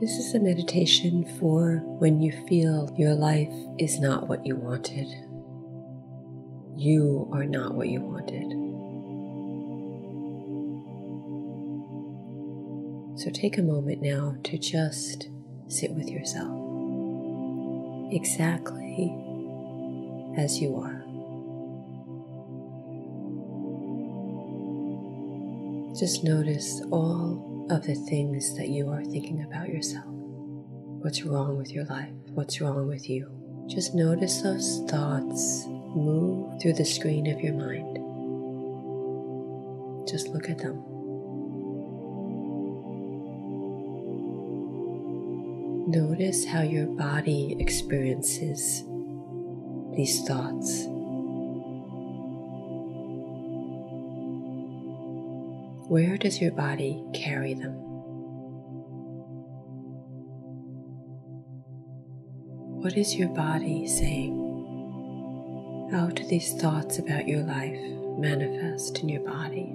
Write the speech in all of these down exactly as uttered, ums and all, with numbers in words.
This is a meditation for when you feel your life is not what you wanted. You are not what you wanted. So take a moment now to just sit with yourself exactly as you are. Just notice all of the things that you are thinking about yourself. What's wrong with your life? What's wrong with you? Just notice those thoughts move through the screen of your mind. Just look at them. Notice how your body experiences these thoughts. Where does your body carry them? What is your body saying? How do these thoughts about your life manifest in your body?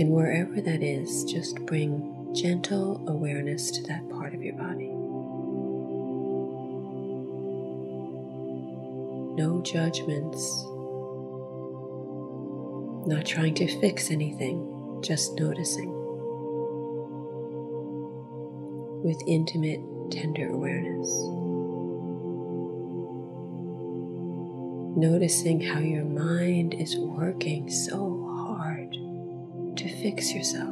And wherever that is, just bring gentle awareness to that part of your body. No judgments. Not trying to fix anything, just noticing with intimate, tender awareness. Noticing how your mind is working so hard to fix yourself.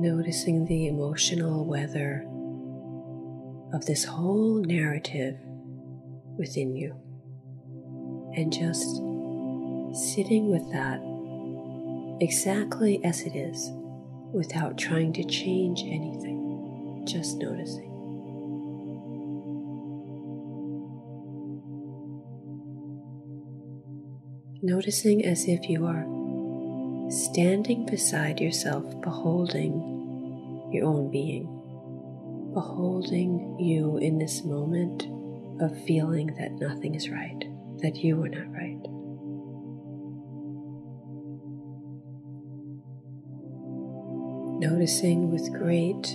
Noticing the emotional weather of this whole narrative within you. And just sitting with that exactly as it is, without trying to change anything, just noticing. Noticing as if you are standing beside yourself, beholding your own being, beholding you in this moment of feeling that nothing is right. That you are not right. Noticing with great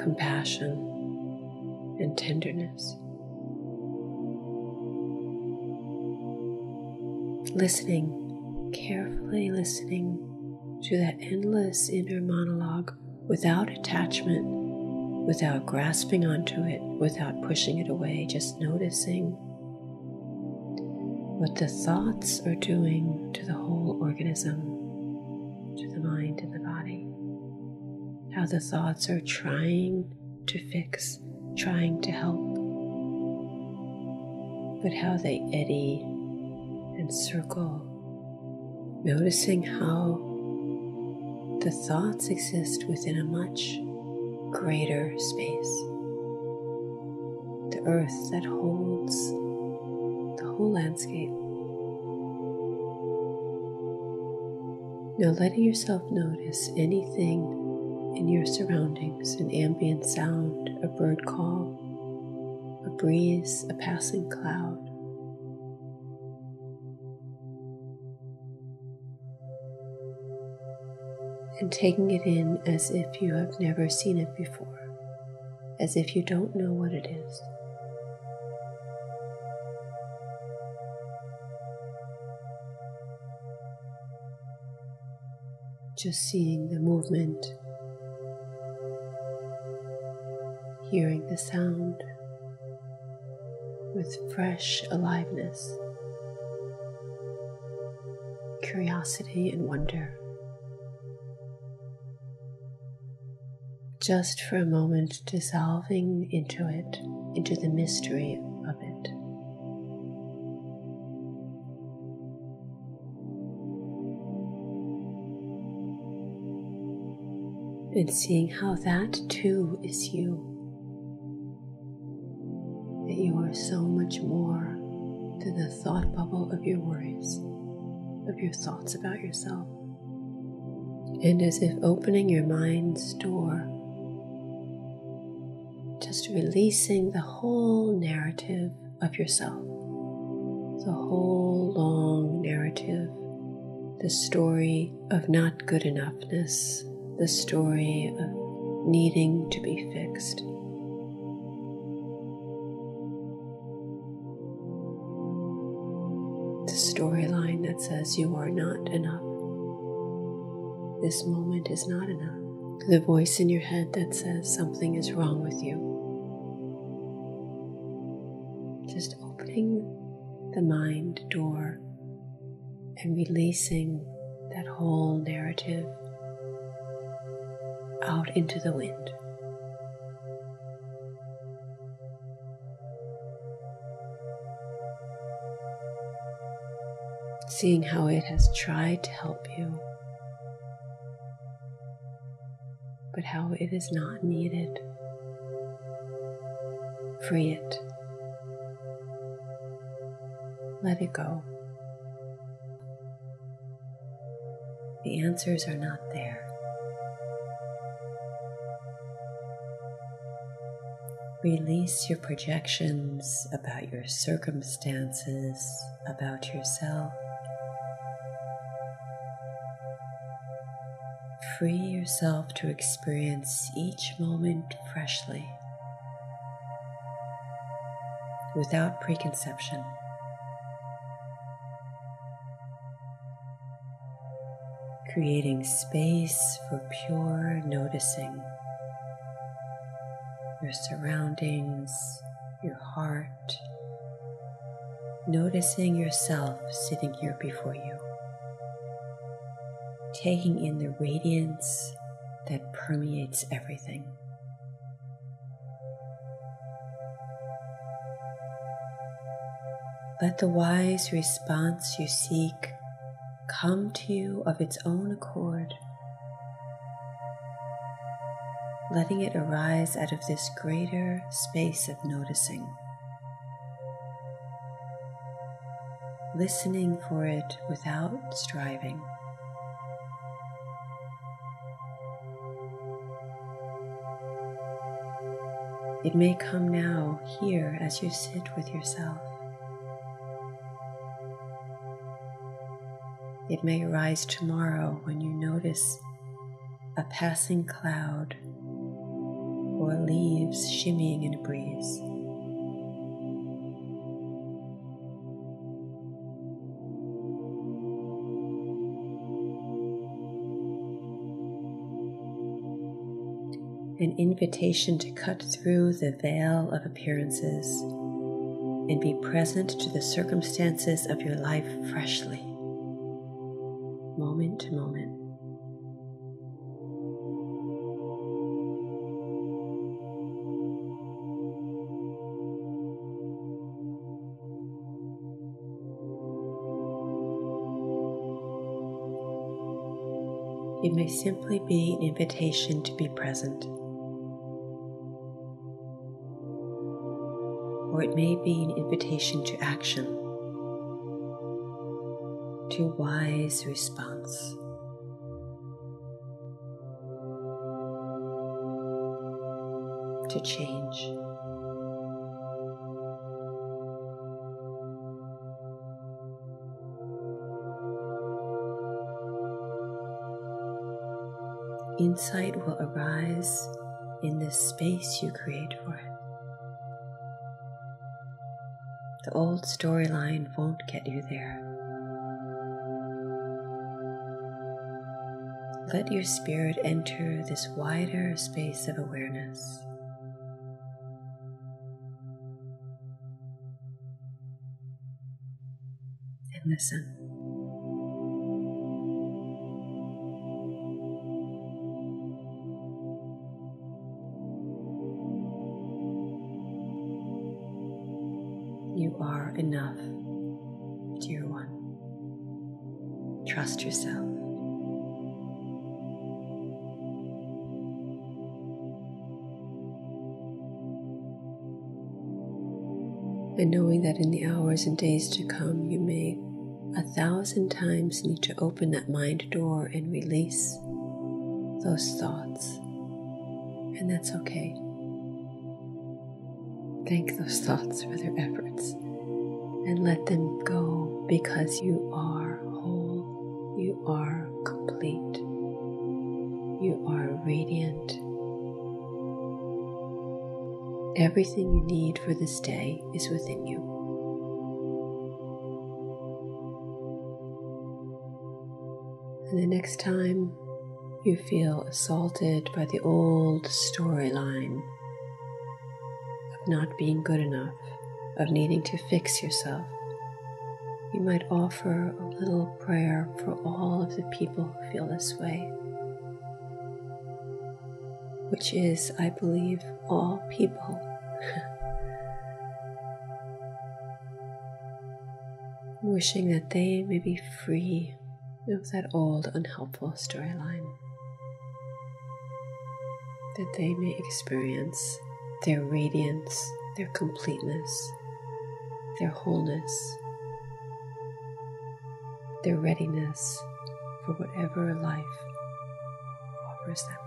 compassion and tenderness. Listening, carefully listening to that endless inner monologue without attachment, without grasping onto it, without pushing it away, just noticing what the thoughts are doing to the whole organism, to the mind and the body. How the thoughts are trying to fix, trying to help, but how they eddy and circle. Noticing how the thoughts exist within a much greater space. The earth that holds the whole landscape. Now letting yourself notice anything in your surroundings, an ambient sound, a bird call, a breeze, a passing cloud. And taking it in as if you have never seen it before, as if you don't know what it is. Just seeing the movement, hearing the sound with fresh aliveness, curiosity and wonder. Just for a moment dissolving into it, into the mystery of it. And seeing how that too is you. That you are so much more than the thought bubble of your worries, of your thoughts about yourself. And as if opening your mind's door, just releasing the whole narrative of yourself, the whole long narrative the story of not good enoughness, the story of needing to be fixed. The storyline that says you are not enough. This moment is not enough. The voice in your head that says something is wrong with you. Just opening the mind door and releasing that whole narrative out into the wind. Seeing how it has tried to help you, but how it is not needed. Free it. Let it go. The answers are not there. Release your projections about your circumstances, about yourself. Free yourself to experience each moment freshly, without preconception. Creating space for pure noticing, your surroundings, your heart, noticing yourself sitting here before you. Taking in the radiance that permeates everything. Let the wise response you seek come to you of its own accord, letting it arise out of this greater space of noticing, listening for it without striving. It may come now, here, as you sit with yourself. It may arise tomorrow when you notice a passing cloud or leaves shimmying in a breeze. An invitation to cut through the veil of appearances and be present to the circumstances of your life freshly, moment to moment. It may simply be an invitation to be present. Or it may be an invitation to action, to wise response. To change. Insight will arise in this space you create for it. The old storyline won't get you there. Let your spirit enter this wider space of awareness. And listen. You are enough, dear one. Trust yourself. And knowing that in the hours and days to come, you may a thousand times need to open that mind door and release those thoughts. And that's okay. Thank those thoughts for their efforts and let them go because you are whole, you you are complete. You are radiant. Everything you need for this day is within you. And the next time you feel assaulted by the old storyline of not being good enough, of needing to fix yourself, you might offer a little prayer for all of the people who feel this way, which is, I believe, all people. Wishing that they may be free of that old unhelpful storyline, that they may experience their radiance, their completeness, their wholeness, their readiness for whatever life offers them.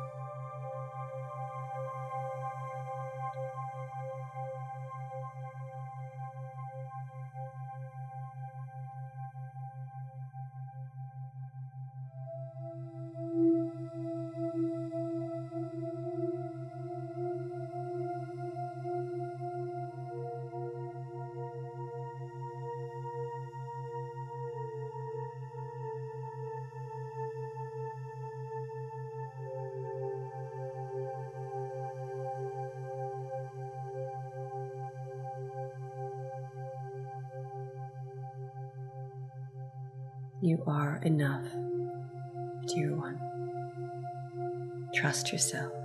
You are enough, dear one. Trust yourself.